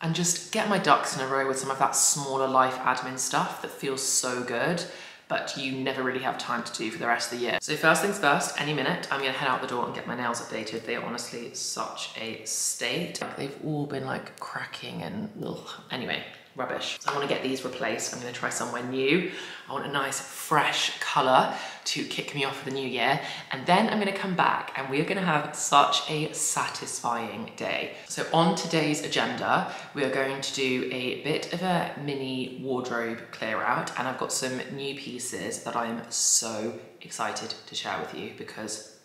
and just get my ducks in a row with some of that smaller life admin stuff that feels so good, but you never really have time to do for the rest of the year. So first things first, any minute, I'm gonna head out the door and get my nails updated. They are honestly such a state. Like, they've all been like cracking and ugh. Anyway, rubbish. So I wanna get these replaced. I'm gonna try somewhere new. I want a nice fresh color to kick me off for the new year. And then I'm gonna come back and we are gonna have such a satisfying day. So on today's agenda, we are going to do a bit of a mini wardrobe clear out. And I've got some new pieces that I'm so excited to share with you because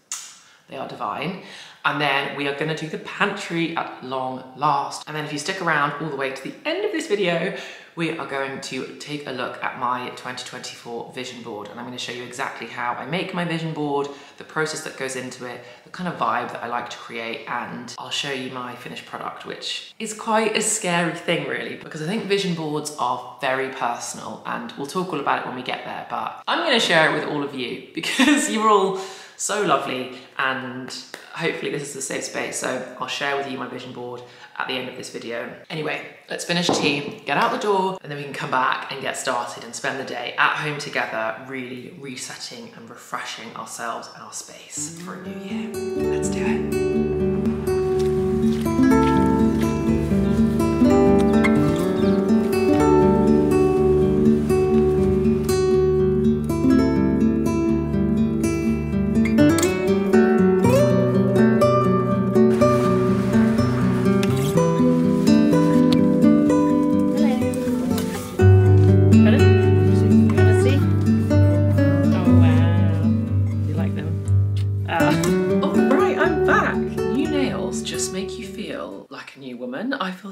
they are divine. And then we are gonna do the pantry at long last. And then if you stick around all the way to the end of this video, we are going to take a look at my 2024 vision board, and I'm going to show you exactly how I make my vision board, the process that goes into it, the kind of vibe that I like to create, and I'll show you my finished product, which is quite a scary thing really, because I think vision boards are very personal, and we'll talk all about it when we get there, but I'm going to share it with all of you because you're all so lovely, and hopefully this is a safe space. So I'll share with you my vision board at the end of this video. Anyway, let's finish tea, get out the door, and then we can come back and get started and spend the day at home together, really resetting and refreshing ourselves and our space for a new year. Let's do it.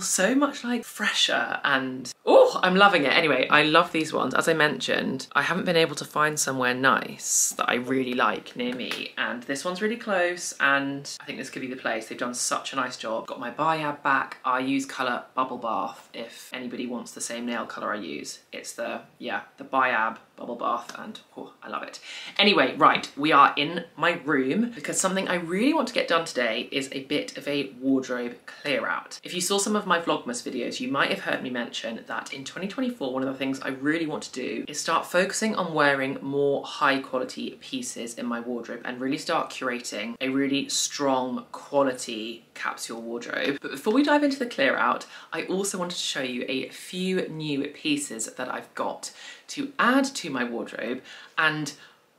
So much like fresher, and oh, I'm loving it. Anyway, I love these ones. As I mentioned, I haven't been able to find somewhere nice that I really like near me, and this one's really close, and I think this could be the place. They've done such a nice job. Got my Biab back. I use colour Bubble Bath if anybody wants the same nail colour I use. It's the, yeah, the Biab Bubble Bath, and oh, I love it. Anyway, right, we are in my room because something I really want to get done today is a bit of a wardrobe clear out. If you saw some of my Vlogmas videos, you might have heard me mention that in 2024, one of the things I really want to do is start focusing on wearing more high quality pieces in my wardrobe and really start curating a really strong quality capsule wardrobe. But before we dive into the clear out, I also wanted to show you a few new pieces that I've got to add to my wardrobe, and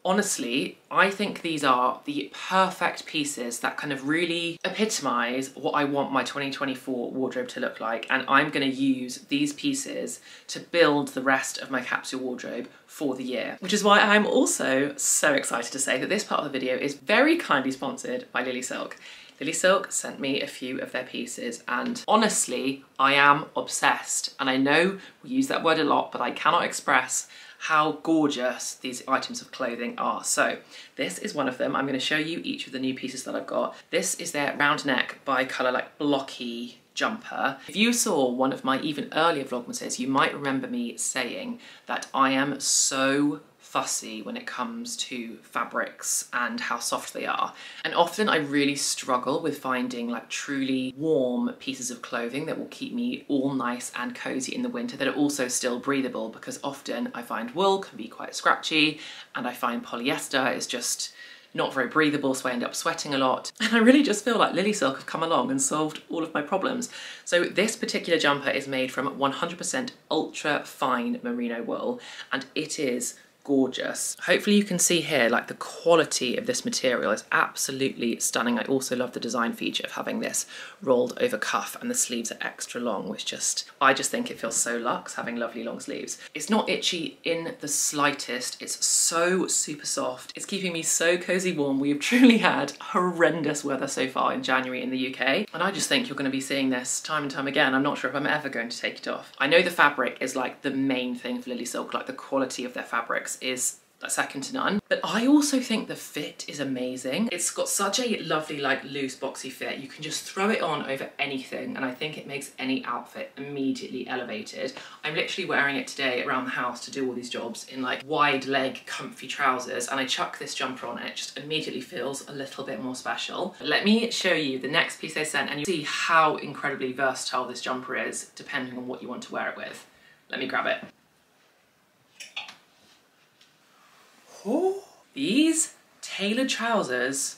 honestly, I think these are the perfect pieces that kind of really epitomize what I want my 2024 wardrobe to look like, and I'm going to use these pieces to build the rest of my capsule wardrobe for the year, which is why I'm also so excited to say that this part of the video is very kindly sponsored by LilySilk. LilySilk sent me a few of their pieces, and honestly, I am obsessed, and I know we use that word a lot, but I cannot express how gorgeous these items of clothing are. So this is one of them. I'm going to show you each of the new pieces that I've got. This is their round neck bi-colour like blocky jumper. If you saw one of my even earlier Vlogmases, you might remember me saying that I am so fussy when it comes to fabrics and how soft they are, and often I really struggle with finding like truly warm pieces of clothing that will keep me all nice and cozy in the winter that are also still breathable, because often I find wool can be quite scratchy, and I find polyester is just not very breathable, so I end up sweating a lot. And I really just feel like LilySilk have come along and solved all of my problems. So this particular jumper is made from 100% ultra fine merino wool, and it is gorgeous. Hopefully you can see here like the quality of this material is absolutely stunning. I also love the design feature of having this rolled over cuff, and the sleeves are extra long, which I just think it feels so luxe having lovely long sleeves. It's not itchy in the slightest. It's so super soft. It's keeping me so cozy warm. We've truly had horrendous weather so far in January in the UK, and I just think you're going to be seeing this time and time again. I'm not sure if I'm ever going to take it off. I know the fabric is like the main thing for LilySilk, like the quality of their fabrics is like second to none. But I also think the fit is amazing. It's got such a lovely like loose boxy fit. You can just throw it on over anything and I think it makes any outfit immediately elevated. I'm literally wearing it today around the house to do all these jobs in like wide leg comfy trousers, and I chuck this jumper on and it just immediately feels a little bit more special. Let me show you the next piece I sent and you'll see how incredibly versatile this jumper is depending on what you want to wear it with. Let me grab it. Oh, these tailored trousers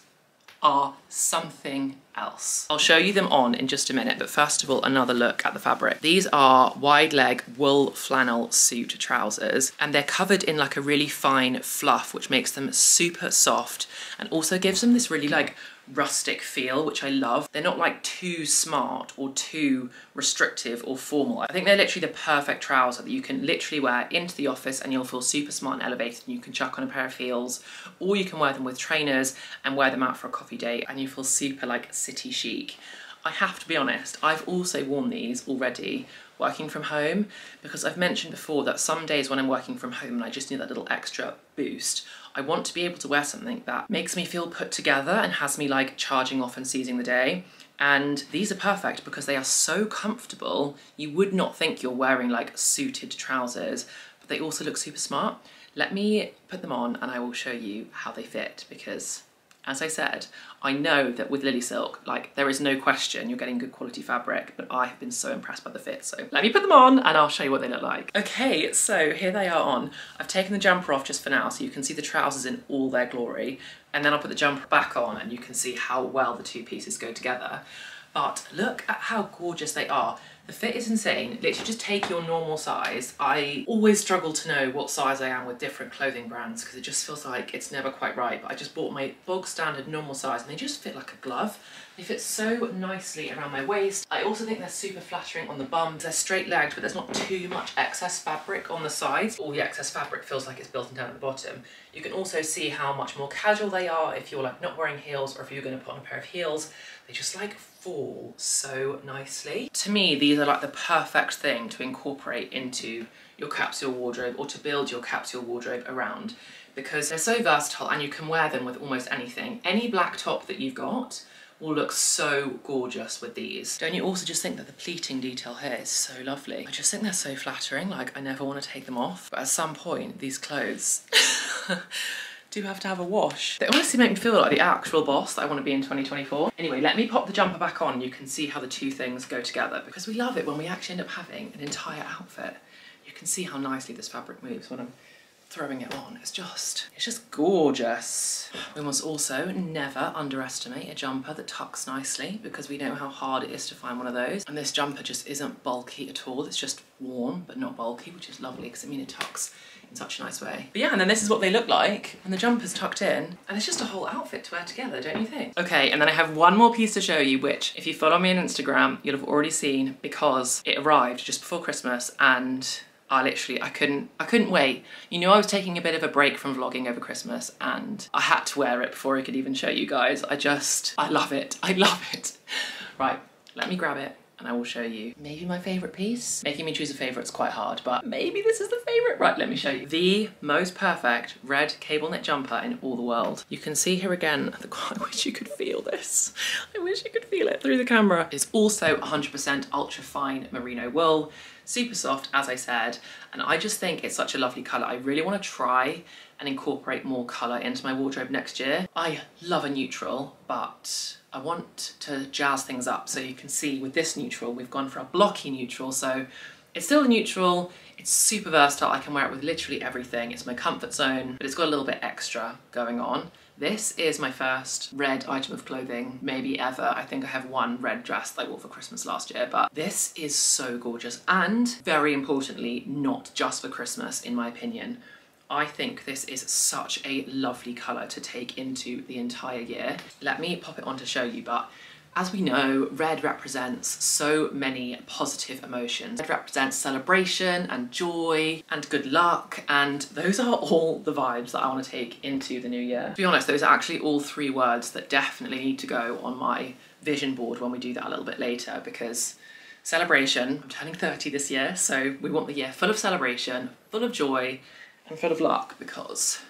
are something else. I'll show you them on in just a minute, but first of all, another look at the fabric. These are wide leg wool flannel suit trousers, and they're covered in like a really fine fluff, which makes them super soft and also gives them this really like rustic feel, which I love. They're not like too smart or too restrictive or formal. I think they're literally the perfect trouser that you can literally wear into the office and you'll feel super smart and elevated, and you can chuck on a pair of heels, or you can wear them with trainers and wear them out for a coffee date and you feel super like city chic. I have to be honest, I've also worn these already working from home, because I've mentioned before that some days when I'm working from home and I just need that little extra boost, I want to be able to wear something that makes me feel put together and has me like charging off and seizing the day. And these are perfect because they are so comfortable. You would not think you're wearing like suited trousers, but they also look super smart. Let me put them on and I will show you how they fit, because as I said, I know that with LilySilk, like there is no question you're getting good quality fabric, but I have been so impressed by the fit. So let me put them on and I'll show you what they look like. Okay, so here they are on. I've taken the jumper off just for now so you can see the trousers in all their glory, and then I'll put the jumper back on and you can see how well the two pieces go together. But look at how gorgeous they are. The fit is insane. Literally just take your normal size. I always struggle to know what size I am with different clothing brands because it just feels like it's never quite right. But I just bought my bog standard normal size and they just fit like a glove. They fit so nicely around my waist. I also think they're super flattering on the bum. They're straight legged, but there's not too much excess fabric on the sides. All the excess fabric feels like it's built down at the bottom. You can also see how much more casual they are if you're like not wearing heels, or if you're going to put on a pair of heels. They just like fall so nicely. To me, these are like the perfect thing to incorporate into your capsule wardrobe, or to build your capsule wardrobe around, because they're so versatile and you can wear them with almost anything. Any black top that you've got will look so gorgeous with these. Don't you also just think that the pleating detail here is so lovely? I just think they're so flattering, like I never want to take them off. But at some point, these clothes do have to have a wash. They honestly make me feel like the actual boss that I want to be in 2024. Anyway, let me pop the jumper back on. You can see how the two things go together, because we love it when we actually end up having an entire outfit. You can see how nicely this fabric moves when I'm throwing it on. It's just gorgeous. We must also never underestimate a jumper that tucks nicely, because we know how hard it is to find one of those. And this jumper just isn't bulky at all. It's just warm but not bulky, which is lovely because it tucks in such a nice way. But yeah, and then this is what they look like when the jumper's tucked in, and it's just a whole outfit to wear together, don't you think? Okay, and then I have one more piece to show you, which if you follow me on Instagram, you'll have already seen, because it arrived just before Christmas and I couldn't wait. You know, I was taking a bit of a break from vlogging over Christmas and I had to wear it before I could even show you guys. I love it. I love it. Right, let me grab it and I will show you maybe my favorite piece. Making me choose a favorite's quite hard, but maybe this is the favorite. Right, let me show you. The most perfect red cable knit jumper in all the world. You can see here again, I wish you could feel this. I wish you could feel it through the camera. It's also 100% ultra fine merino wool. Super soft, as I said, and I just think it's such a lovely colour. I really want to try and incorporate more colour into my wardrobe next year. I love a neutral, but I want to jazz things up. So you can see with this neutral, we've gone for a blocky neutral. So it's still a neutral, it's super versatile. I can wear it with literally everything. It's my comfort zone, but it's got a little bit extra going on. This is my first red item of clothing maybe ever. I think I have one red dress that I wore for Christmas last year, but this is so gorgeous, and very importantly, not just for Christmas in my opinion. I think this is such a lovely colour to take into the entire year. Let me pop it on to show you, but as we know, red represents so many positive emotions. Red represents celebration and joy and good luck, and those are all the vibes that I want to take into the new year. To be honest, those are actually all three words that definitely need to go on my vision board when we do that a little bit later, because celebration, I'm turning 30 this year, so we want the year full of celebration, full of joy, and full of luck, because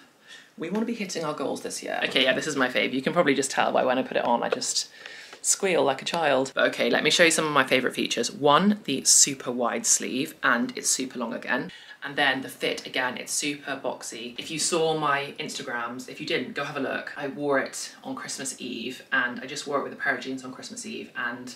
We want to be hitting our goals this year. Okay, yeah, this is my fave. You can probably just tell by when I put it on, I just squeal like a child. But okay, let me show you some of my favorite features. One, the super wide sleeve, and it's super long again. And then the fit, again, it's super boxy. If you saw my Instagrams, if you didn't, go have a look. I wore it on Christmas Eve, and I just wore it with a pair of jeans on Christmas Eve, and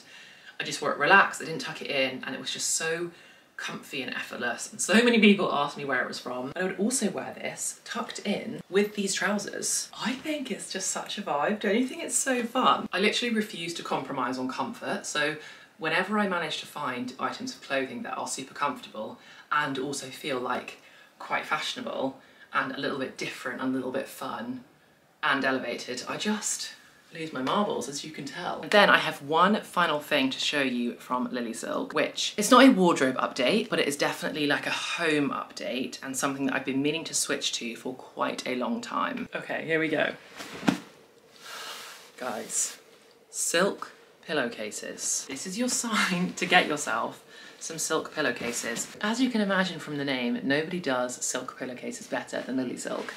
I just wore it relaxed. I didn't tuck it in, and it was just so comfy and effortless, and so many people asked me where it was from. I would also wear this tucked in with these trousers. I think it's just such a vibe. Don't you think it's so fun? I literally refuse to compromise on comfort, so whenever I manage to find items of clothing that are super comfortable and also feel like quite fashionable and a little bit different and a little bit fun and elevated, I just lose my marbles, as you can tell. And then I have one final thing to show you from LilySilk, which it's not a wardrobe update, but it is definitely like a home update and something that I've been meaning to switch to for quite a long time. Okay, here we go. Guys, silk pillowcases. This is your sign to get yourself some silk pillowcases. As you can imagine from the name, nobody does silk pillowcases better than LilySilk.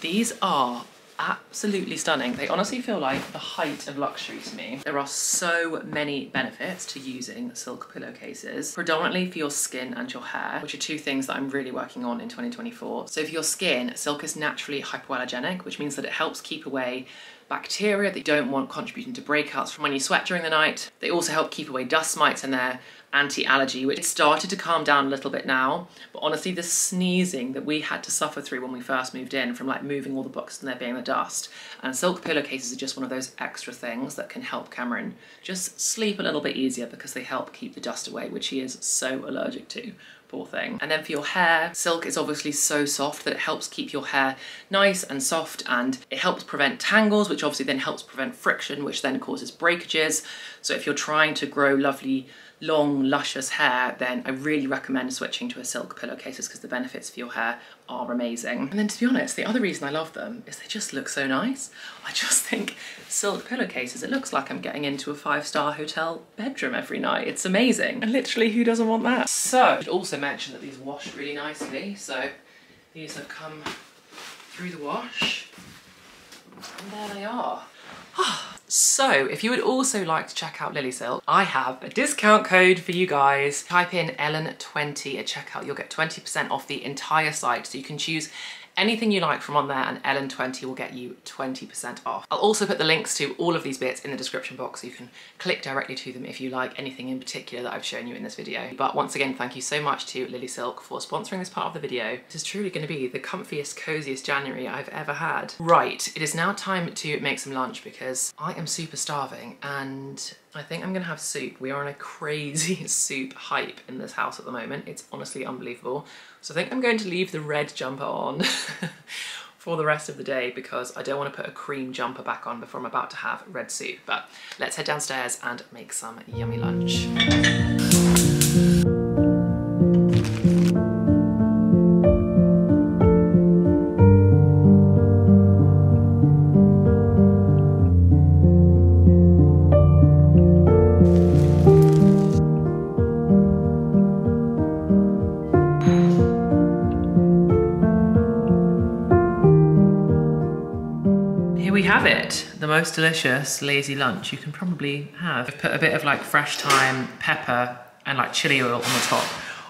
These are absolutely stunning. They honestly feel like the height of luxury to me. There are so many benefits to using silk pillowcases, predominantly for your skin and your hair, which are two things that I'm really working on in 2024. So for your skin, silk is naturally hypoallergenic, which means that it helps keep away bacteria that you don't want contributing to breakouts from when you sweat during the night. They also help keep away dust mites, and they're anti-allergy, which started to calm down a little bit now. But honestly, the sneezing that we had to suffer through when we first moved in from like moving all the books and there being the dust. And silk pillowcases are just one of those extra things that can help Cameron just sleep a little bit easier because they help keep the dust away, which he is so allergic to. Poor thing. And then for your hair, silk is obviously so soft that it helps keep your hair nice and soft, and it helps prevent tangles, which obviously then helps prevent friction, which then causes breakages. So if you're trying to grow lovely, long, luscious hair, then I really recommend switching to a silk pillowcases because the benefits for your hair are amazing. And then to be honest, the other reason I love them is they just look so nice. I just think silk pillowcases, it looks like I'm getting into a 5-star hotel bedroom every night. It's amazing. And literally, who doesn't want that? So I should also mention that these wash really nicely. So these have come through the wash, and there they are. So if you would also like to check out LilySilk, I have a discount code for you guys. Type in Ellen20 at checkout, you'll get 20% off the entire site. So you can choose anything you like from on there, and Ellen20 will get you 20% off. I'll also put the links to all of these bits in the description box so you can click directly to them if you like anything in particular that I've shown you in this video. But once again, thank you so much to LilySilk for sponsoring this part of the video. This is truly going to be the comfiest, coziest January I've ever had. Right, it is now time to make some lunch because I am super starving, and I think I'm gonna have soup. We are on a crazy soup hype in this house at the moment. It's honestly unbelievable. So I think I'm going to leave the red jumper on for the rest of the day because I don't want to put a cream jumper back on before I'm about to have red soup. But let's head downstairs and make some yummy lunch. Most delicious lazy lunch you can probably have. I've put a bit of like fresh thyme, pepper, and like chili oil on the top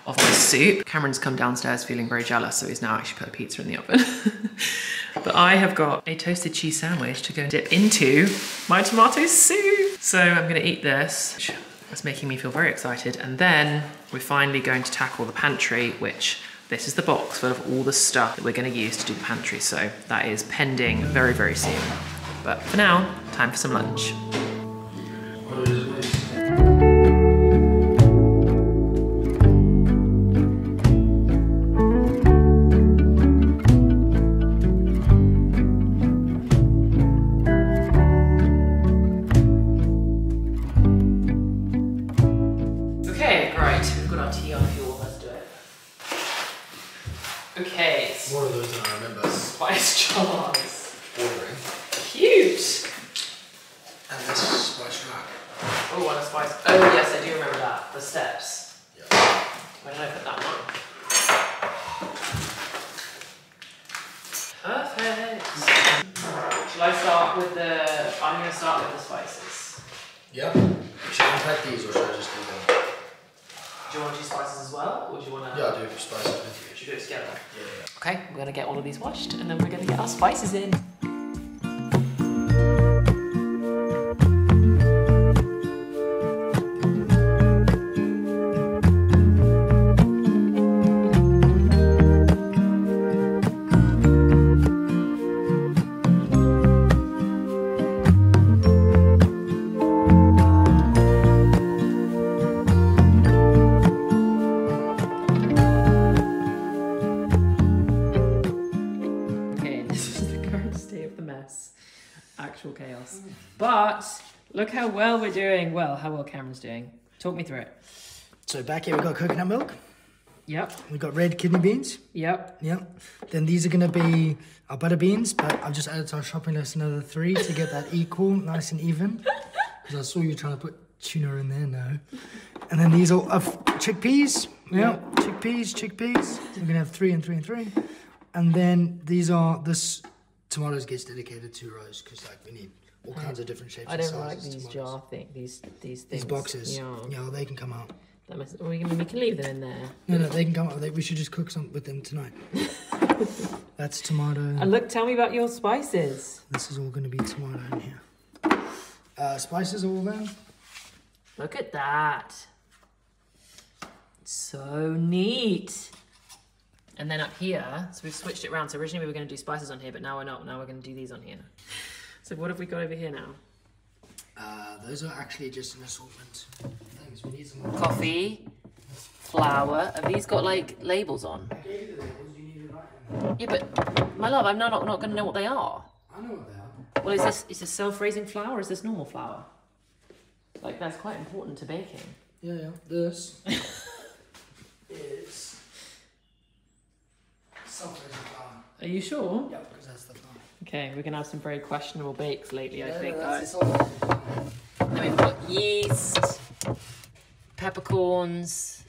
of this soup. Cameron's come downstairs feeling very jealous, so he's now actually put a pizza in the oven. But I have got a toasted cheese sandwich to go dip into my tomato soup. So I'm gonna eat this, which is making me feel very excited. And then we're finally going to tackle the pantry, which this is the box full of all the stuff that we're gonna use to do the pantry. So that is pending very, very soon. But for now, time for some lunch. Okay, right, we've got our tea on fuel, let's do it. Okay. More of those than I remember. Spice jars. Cute! And this is a spice rack. Oh, and a spice. Oh, yes, I do remember that. The steps. Yeah. Where did I put that one? Perfect! I'm gonna start with the spices. Yep. Should I unpack these or should I just do them? Do you want to do spices as well, or do you want to? Yeah, I'll do spices with you. Should we do it together? Yeah. Okay, we're gonna get all of these washed, and then we're gonna get our spices in. Actual chaos, but look how well we're doing. Well, how well Cameron's doing. Talk me through it. So back here we've got coconut milk. Yep. We've got red kidney beans. Yep. Yep. Then these are gonna be our butter beans, but I've just added to our shopping list another 3 to get that equal, nice and even. Because I saw you trying to put tuna in there now. And then these are chickpeas. Yep. Chickpeas. We're gonna have 3 and 3 and 3. And then these are this. Tomatoes gets dedicated to rows because like we need all kinds of different shapes and sizes. I don't like these jar thing, these things. These boxes. Yeah, they can come out. That must, we can leave them in there. No, they can come out. We should just cook some with them tonight. That's tomato. And look, tell me about your spices. This is all going to be tomato in here. Spices are all there. Look at that. It's so neat. And then up here, so we've switched it around. So originally we were going to do spices on here, but now we're not. Now we're going to do these on here. So what have we got over here now? Those are actually just an assortment of things. We need some more coffee, flour. Have these got like labels on? I gave you the labels. You need to write them. Yeah, but my love, I'm not going to know what they are. I know what they are. Well, is this self-raising flour or is this normal flour? Like that's quite important to baking. Yeah. This is. Are you sure? Yeah, because that's the plan. Okay, we're gonna have some very questionable bakes lately, I think. Then we've got yeast, peppercorns.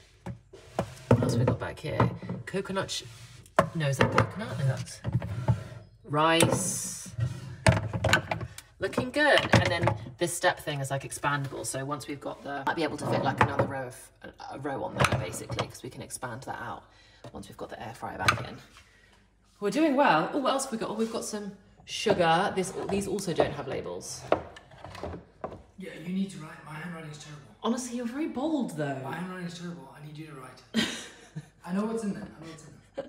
What else have we got back here? Coconut. No, is that coconut? No, that's rice. Looking good. And then this step thing is like expandable. So once we've got the, might be able to fit like another row of a row on there basically, because we can expand that out once we've got the air fryer back in. We're doing well. Oh, what else have we got? Oh, we've got some sugar. These also don't have labels. Yeah, you need to write. My handwriting is terrible. Honestly, you're very bold though. My handwriting is terrible. I need you to write it. I know what's in there. Okay.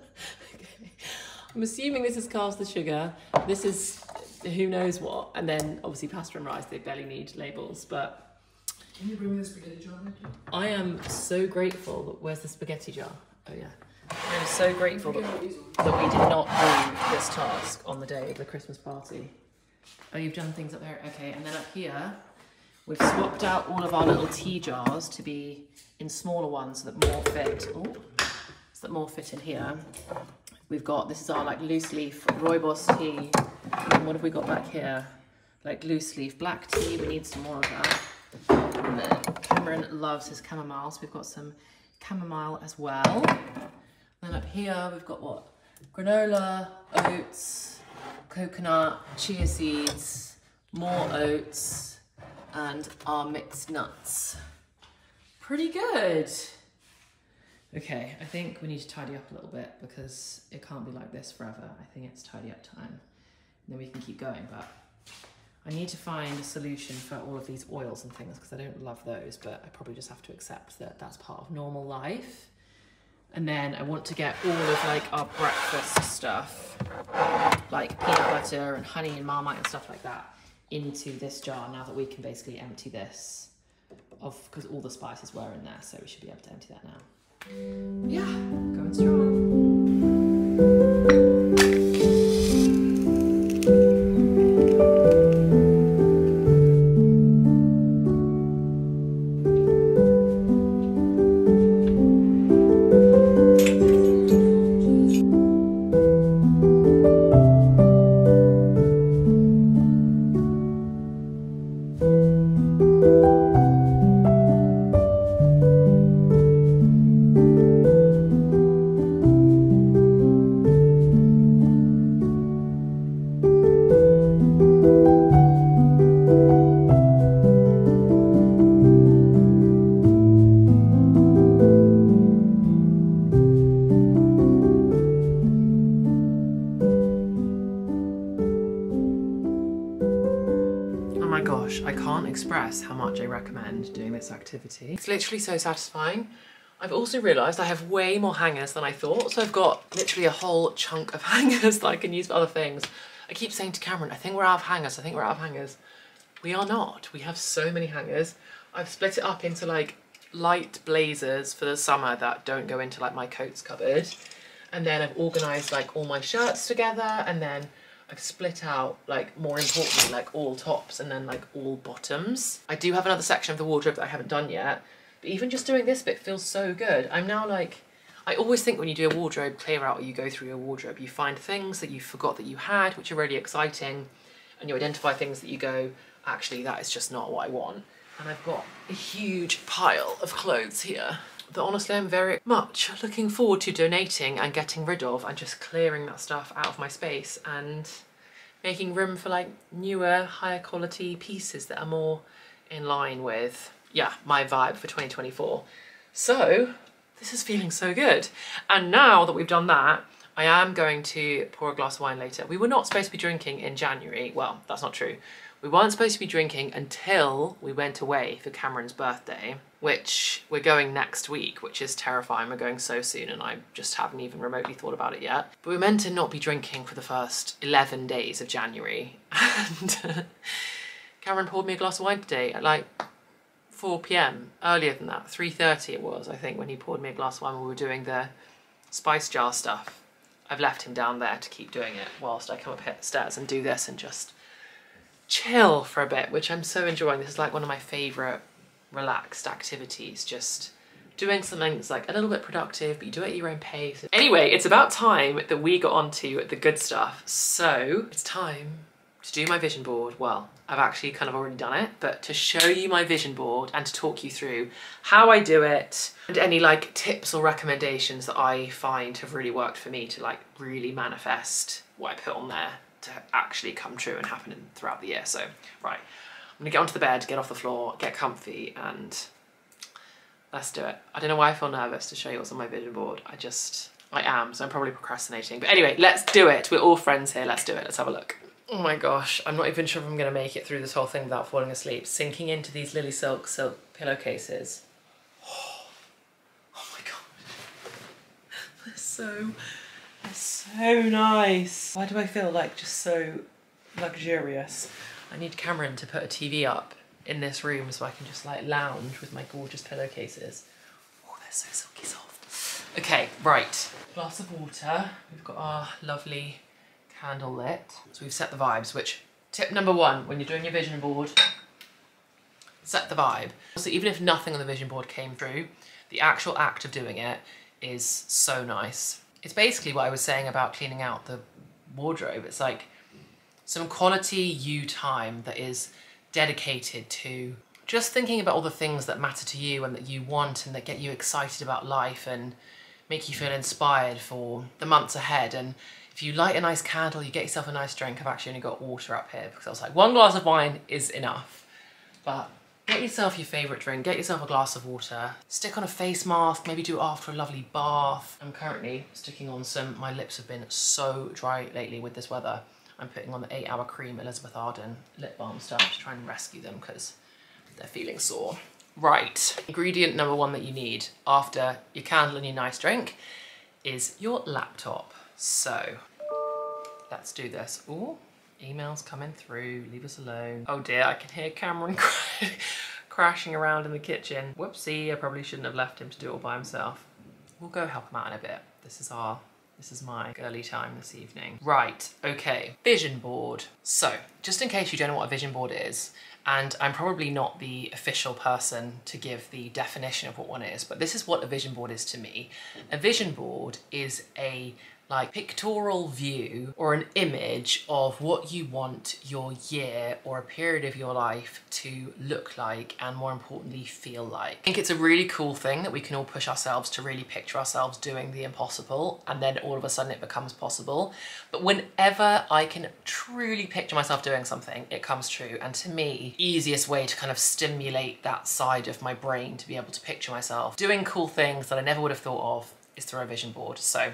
I'm assuming this is cast the sugar. This is who knows what. And then obviously pasta and rice, they barely need labels, but... Can you bring me the spaghetti jar? I am so grateful that... Where's the spaghetti jar? Oh yeah. I'm so grateful that we did not do this task on the day of the Christmas party. Oh, you've done things up there. Okay, and then up here, we've swapped out all of our little tea jars to be in smaller ones so that more fit. Oh, so that more fit in here. We've got, this is our like loose leaf rooibos tea. And what have we got back here? Like loose leaf black tea. We need some more of that. And then Cameron loves his chamomile, so we've got some chamomile as well. And up here we've got what? Granola, oats, coconut, chia seeds, more oats, and our mixed nuts. Pretty good. Okay, I think we need to tidy up a little bit because it can't be like this forever. I think it's tidy up time. And then we can keep going, but I need to find a solution for all of these oils and things because I don't love those, but I probably just have to accept that that's part of normal life. And then I want to get all of like our breakfast stuff, like peanut butter and honey and Marmite and stuff like that into this jar now that we can basically empty this off because all the spices were in there. So we should be able to empty that now. Yeah, going strong. can't express how much I recommend doing this activity. It's literally so satisfying. I've also realised I have way more hangers than I thought, so I've got literally a whole chunk of hangers that I can use for other things. I keep saying to Cameron, I think we're out of hangers, I think we're out of hangers. We are not. We have so many hangers. I've split it up into like light blazers for the summer that don't go into like my coats cupboard. And then I've organised like all my shirts together, and then I've split out, like, more importantly, like all tops and then like all bottoms. I do have another section of the wardrobe that I haven't done yet, but even just doing this bit feels so good. I'm now like, I always think when you do a wardrobe clear out or you go through your wardrobe, you find things that you forgot that you had, which are really exciting, and you identify things that you go, actually, that is just not what I want. And I've got a huge pile of clothes here that honestly I'm very much looking forward to donating and getting rid of and just clearing that stuff out of my space and making room for like newer, higher quality pieces that are more in line with, yeah, my vibe for 2024. So this is feeling so good. And now that we've done that, I am going to pour a glass of wine later. We were not supposed to be drinking in January. Well, that's not true. We weren't supposed to be drinking until we went away for Cameron's birthday, which we're going next week, which is terrifying. We're going so soon and I just haven't even remotely thought about it yet. But we're meant to not be drinking for the first 11 days of January. And Cameron poured me a glass of wine today at like 4 p.m, earlier than that, 3:30 it was, I think, when he poured me a glass of wine when we were doing the spice jar stuff. I've left him down there to keep doing it whilst I come upstairs and do this and just chill for a bit, which I'm so enjoying. This is like one of my favourite relaxed activities, just doing something that's like a little bit productive, but you do it at your own pace. Anyway, it's about time that we got onto the good stuff. So it's time to do my vision board. Well, I've actually kind of already done it, but to show you my vision board and to talk you through how I do it and any like tips or recommendations that I find have really worked for me to like really manifest what I put on there to actually come true and happen throughout the year. So, right, I'm gonna get onto the bed, get off the floor, get comfy, and let's do it. I don't know why I feel nervous to show you what's on my vision board. I am, so I'm probably procrastinating. But anyway, let's do it. We're all friends here, let's do it, let's have a look. Oh my gosh, I'm not even sure if I'm gonna make it through this whole thing without falling asleep. Sinking into these LilySilk silk pillowcases. Oh my God. They're so nice. Why do I feel like just so luxurious? I need Cameron to put a TV up in this room so I can just like lounge with my gorgeous pillowcases. Oh, they're so silky soft. Okay, right. Glass of water. We've got our lovely candle lit. So we've set the vibes, which tip number one, when you're doing your vision board, set the vibe. So even if nothing on the vision board came through, the actual act of doing it is so nice. It's basically what I was saying about cleaning out the wardrobe. It's like some quality you time that is dedicated to just thinking about all the things that matter to you and that you want and that get you excited about life and make you feel inspired for the months ahead. And if you light a nice candle, you get yourself a nice drink. I've actually only got water up here because I was like, one glass of wine is enough. But get yourself your favourite drink, get yourself a glass of water, stick on a face mask, maybe do it after a lovely bath. I'm currently sticking on some, my lips have been so dry lately with this weather. I'm putting on the 8-Hour Cream Elizabeth Arden lip balm stuff to try and rescue them because they're feeling sore. Right, ingredient number one that you need after your candle and your nice drink is your laptop. So let's do this. Ooh. Emails coming through, leave us alone. Oh dear, I can hear Cameron crashing around in the kitchen. Whoopsie, I probably shouldn't have left him to do it all by himself. We'll go help him out in a bit. This is my girly time this evening. Right, okay, vision board. So, just in case you don't know what a vision board is, and I'm probably not the official person to give the definition of what one is, but this is what a vision board is to me. A vision board is a like pictorial view or an image of what you want your year or a period of your life to look like and more importantly feel like. I think it's a really cool thing that we can all push ourselves to really picture ourselves doing the impossible and then all of a sudden it becomes possible. But whenever I can truly picture myself doing something, it comes true. And to me, easiest way to kind of stimulate that side of my brain to be able to picture myself doing cool things that I never would have thought of is through a vision board. So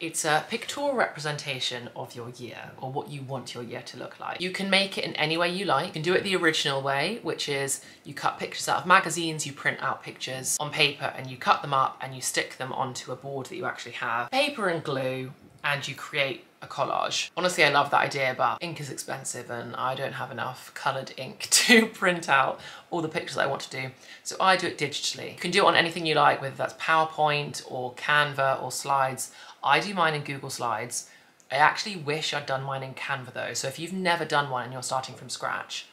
It's a pictorial representation of your year, or what you want your year to look like. You can make it in any way you like. You can do it the original way, which is you cut pictures out of magazines, you print out pictures on paper and you cut them up and you stick them onto a board that you actually have, paper and glue, and you create a collage. Honestly, I love that idea, but ink is expensive and I don't have enough coloured ink to print out all the pictures that I want to do. So I do it digitally. You can do it on anything you like, whether that's PowerPoint or Canva or slides. I do mine in Google Slides. I actually wish I'd done mine in Canva though. So if you've never done one and you're starting from scratch,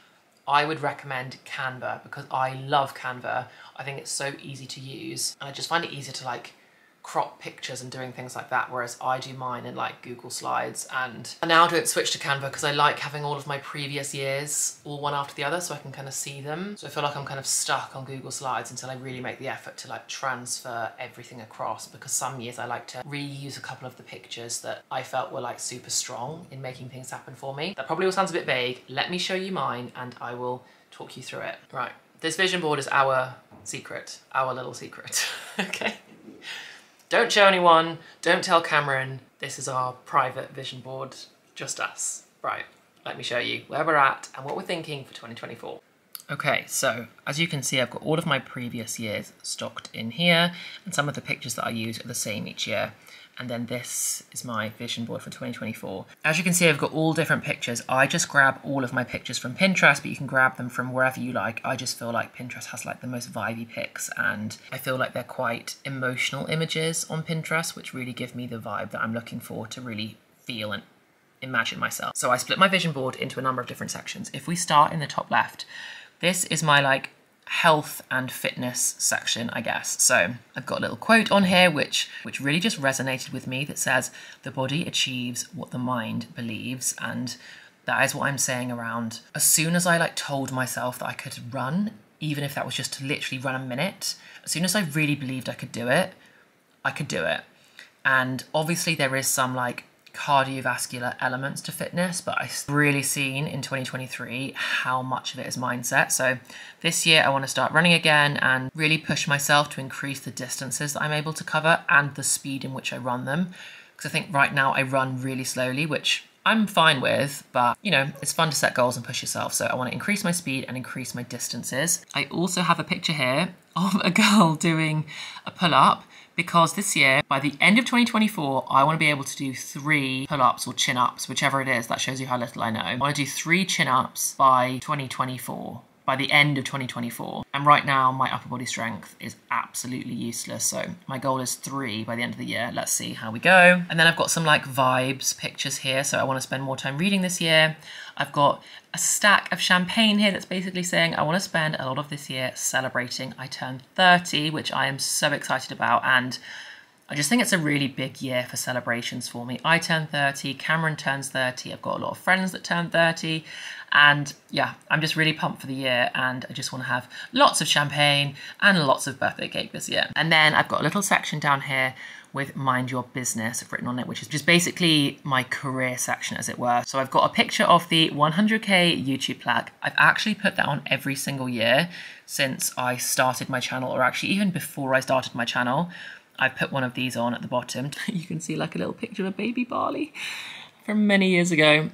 I would recommend Canva because I love Canva. I think it's so easy to use and I just find it easier to like crop pictures and doing things like that, whereas I do mine in like Google Slides, and I now do it switch to Canva because I like having all of my previous years all one after the other so I can kind of see them. So I feel like I'm kind of stuck on Google Slides until I really make the effort to like transfer everything across, because some years I like to reuse a couple of the pictures that I felt were like super strong in making things happen for me. That probably all sounds a bit vague. Let me show you mine and I will talk you through it. Right, this vision board is our secret, our little secret, okay? Don't show anyone, don't tell Cameron. This is our private vision board, just us. Right, let me show you where we're at and what we're thinking for 2024. Okay, so as you can see, I've got all of my previous years stocked in here, and some of the pictures that I use are the same each year. And then this is my vision board for 2024. As you can see, I've got all different pictures. I just grab all of my pictures from Pinterest, but you can grab them from wherever you like. I just feel like Pinterest has like the most vibey pics, and I feel like they're quite emotional images on Pinterest, which really give me the vibe that I'm looking for to really feel and imagine myself. So I split my vision board into a number of different sections. If we start in the top left, this is my like health and fitness section, I guess. So I've got a little quote on here which really just resonated with me that says, "The body achieves what the mind believes." And that is what I'm saying around, as soon as I like told myself that I could run, even if that was just to literally run a minute, as soon as I really believed I could do it, I could do it. And obviously there is some like cardiovascular elements to fitness, but I've really seen in 2023 how much of it is mindset. So this year I want to start running again and really push myself to increase the distances that I'm able to cover and the speed in which I run them, because I think right now I run really slowly, which I'm fine with, but you know, it's fun to set goals and push yourself. So I want to increase my speed and increase my distances. I also have a picture here of a girl doing a pull-up, because this year, by the end of 2024, I want to be able to do 3 pull-ups or chin-ups, whichever it is. That shows you how little I know. I want to do 3 chin-ups by 2024, by the end of 2024. And right now, my upper body strength is absolutely useless. So my goal is 3 by the end of the year. Let's see how we go. And then I've got some like vibes pictures here. So I want to spend more time reading this year. I've got a stack of champagne here that's basically saying I want to spend a lot of this year celebrating. I turned 30, which I am so excited about, and I just think it's a really big year for celebrations for me. I turned 30, Cameron turns 30, I've got a lot of friends that turn 30, and yeah, I'm just really pumped for the year, and I just want to have lots of champagne and lots of birthday cake this year. And then I've got a little section down here with Mind Your Business written on it, which is just basically my career section, as it were. So I've got a picture of the 100K YouTube plaque. I've actually put that on every single year since I started my channel, or actually even before I started my channel, I've put one of these on at the bottom. You can see like a little picture of a baby barley from many years ago,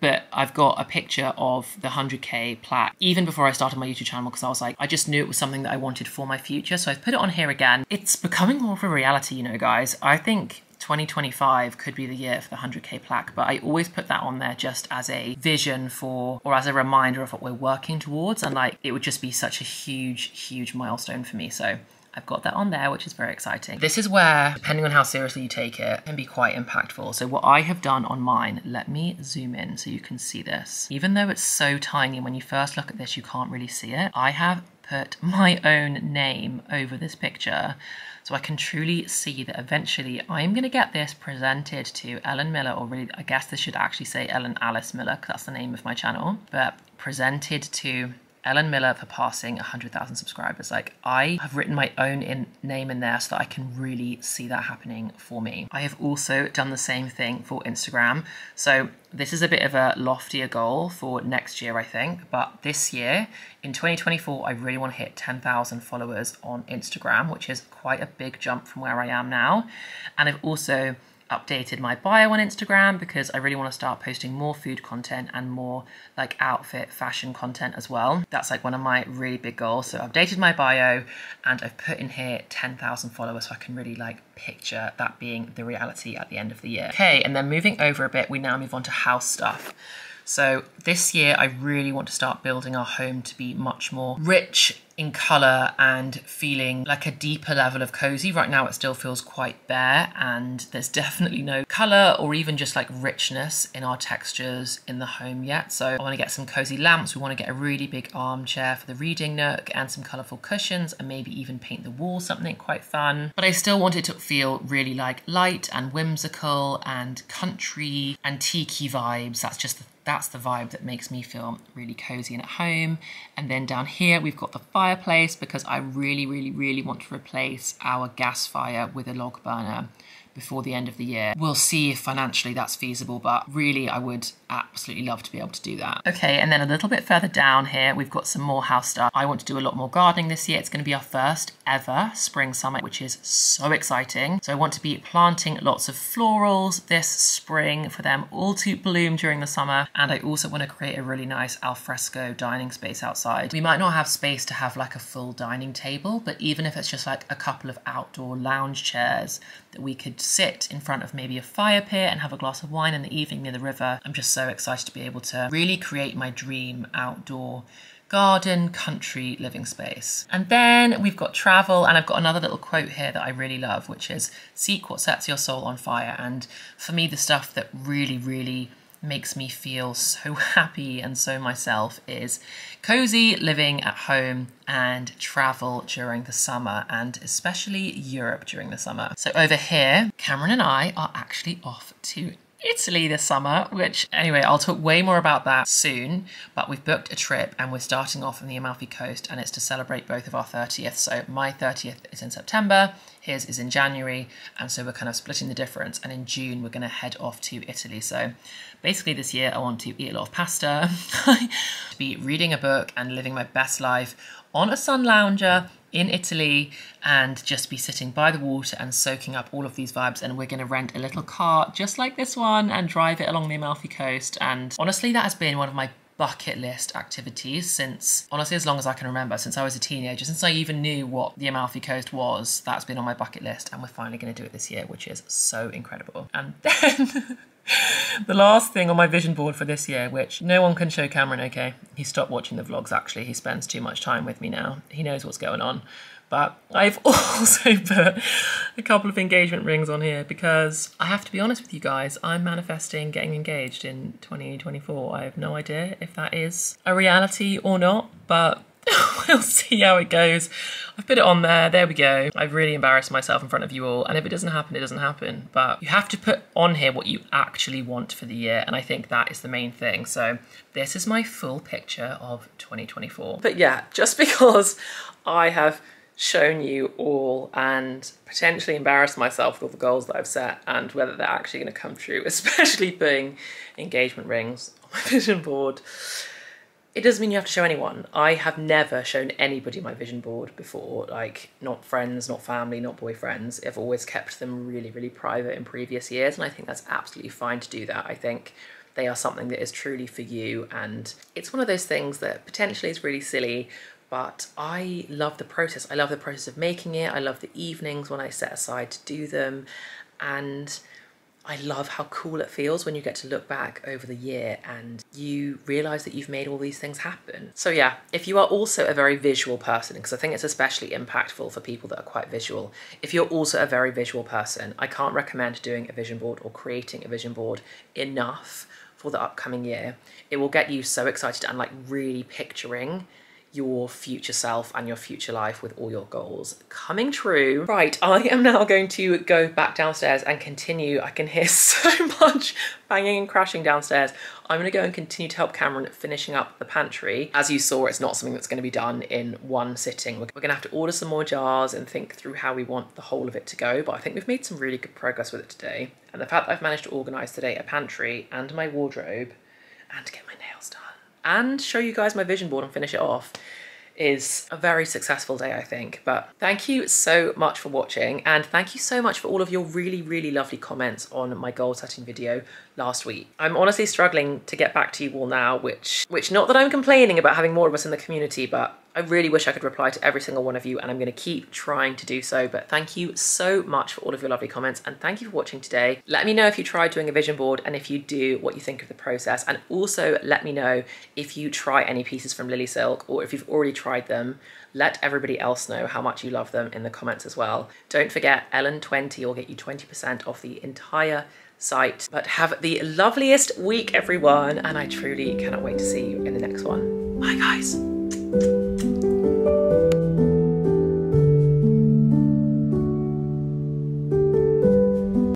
but I've got a picture of the 100K plaque even before I started my YouTube channel, because I was like, I just knew it was something that I wanted for my future, so I've put it on here again. It's becoming more of a reality, you know, guys. I think 2025 could be the year for the 100K plaque, but I always put that on there just as a vision for, or as a reminder of what we're working towards, and like it would just be such a huge milestone for me, so I've got that on there, which is very exciting. This is where, depending on how seriously you take it, can be quite impactful. So what I have done on mine, let me zoom in so you can see this. Even though it's so tiny, when you first look at this, you can't really see it. I have put my own name over this picture, so I can truly see that eventually I'm going to get this presented to Ellen Miller, or really, I guess this should actually say Ellen Alice Miller, because that's the name of my channel, but presented to Ellen Miller for passing 100,000 subscribers. Like, I have written my own name in there so that I can really see that happening for me. I have also done the same thing for Instagram. So this is a bit of a loftier goal for next year, I think, but this year in 2024, I really want to hit 10,000 followers on Instagram, which is quite a big jump from where I am now. And I've also updated my bio on Instagram because I really want to start posting more food content and more like outfit fashion content as well. That's like one of my really big goals. So I've updated my bio and I've put in here 10,000 followers, so I can really like picture that being the reality at the end of the year. Okay, and then moving over a bit, we now move on to house stuff. So this year I really want to start building our home to be much more rich in colour and feeling like a deeper level of cosy. Right now it still feels quite bare and there's definitely no colour or even just like richness in our textures in the home yet. So I want to get some cosy lamps, we want to get a really big armchair for the reading nook and some colourful cushions and maybe even paint the wall something quite fun. But I still want it to feel really like light and whimsical and country and tiki vibes. That's just the that's the vibe that makes me feel really cozy and at home. And then down here we've got the fireplace because I really want to replace our gas fire with a log burner before the end of the year. We'll see if financially that's feasible, but really I would absolutely love to be able to do that. Okay, and then a little bit further down here we've got some more house stuff. I want to do a lot more gardening this year. It's going to be our first ever spring summit, which is so exciting. So I want to be planting lots of florals this spring for them all to bloom during the summer, and I also want to create a really nice alfresco dining space outside. We might not have space to have like a full dining table, but even if it's just like a couple of outdoor lounge chairs that we could sit in front of maybe a fire pit and have a glass of wine in the evening near the river. I'm just so excited to be able to really create my dream outdoor garden country living space. And then we've got travel, and I've got another little quote here that I really love, which is seek what sets your soul on fire. And for me, the stuff that really makes me feel so happy and so myself is cozy living at home and travel during the summer, and especially Europe during the summer. So over here, Cameron and I are actually off to Italy this summer, which anyway, I'll talk way more about that soon, but we've booked a trip and we're starting off on the Amalfi Coast, and it's to celebrate both of our 30th. So my 30th is in September, his is in January, and so we're kind of splitting the difference, and in June we're going to head off to Italy. So basically this year I want to eat a lot of pasta, to be reading a book and living my best life on a sun lounger in Italy, and just be sitting by the water and soaking up all of these vibes. And we're going to rent a little car just like this one and drive it along the Amalfi Coast. And honestly, that has been one of my bucket list activities since, honestly, as long as I can remember, since I was a teenager, since I even knew what the Amalfi Coast was. That's been on my bucket list, and we're finally going to do it this year, which is so incredible. And then the last thing on my vision board for this year, which no one can show Cameron, okay? He stopped watching the vlogs, actually. He spends too much time with me now. He knows what's going on. But I've also put a couple of engagement rings on here because I have to be honest with you guys, I'm manifesting getting engaged in 2024. I have no idea if that is a reality or not, but we'll see how it goes. I've put it on there. There we go. I've really embarrassed myself in front of you all. And if it doesn't happen, it doesn't happen. But you have to put on here what you actually want for the year. And I think that is the main thing. So this is my full picture of 2024. But yeah, just because I have shown you all and potentially embarrassed myself with all the goals that I've set and whether they're actually going to come true, especially putting engagement rings on my vision board, it doesn't mean you have to show anyone. I have never shown anybody my vision board before, like not friends, not family, not boyfriends. I've always kept them really private in previous years, and I think that's absolutely fine to do that. I think they are something that is truly for you, and it's one of those things that potentially is really silly, but I love the process. I love the process of making it. I love the evenings when I set aside to do them. And I love how cool it feels when you get to look back over the year and you realise that you've made all these things happen. So yeah, if you are also a very visual person, because I think it's especially impactful for people that are quite visual, if you're also a very visual person, I can't recommend doing a vision board or creating a vision board enough for the upcoming year. It will get you so excited and like really picturing your future self and your future life with all your goals coming true. Right, I am now going to go back downstairs and continue. I can hear so much banging and crashing downstairs. I'm gonna go and continue to help Cameron finishing up the pantry. As you saw, it's not something that's gonna be done in one sitting. We're gonna have to order some more jars and think through how we want the whole of it to go, but I think we've made some really good progress with it today. And the fact that I've managed to organize today a pantry and my wardrobe and to get my nails done and show you guys my vision board and finish it off is a very successful day, I think. But thank you so much for watching, and thank you so much for all of your really, really lovely comments on my goal setting video last week. I'm honestly struggling to get back to you all now, which not that I'm complaining about having more of us in the community, but I really wish I could reply to every single one of you, and I'm going to keep trying to do so. But thank you so much for all of your lovely comments, and thank you for watching today. Let me know if you tried doing a vision board, and if you do, what you think of the process. And also let me know if you try any pieces from LilySilk, or if you've already tried them. Let everybody else know how much you love them in the comments as well. Don't forget, Ellen20 will get you 20% off the entire site. But have the loveliest week, everyone, and I truly cannot wait to see you in the next one. Bye, guys.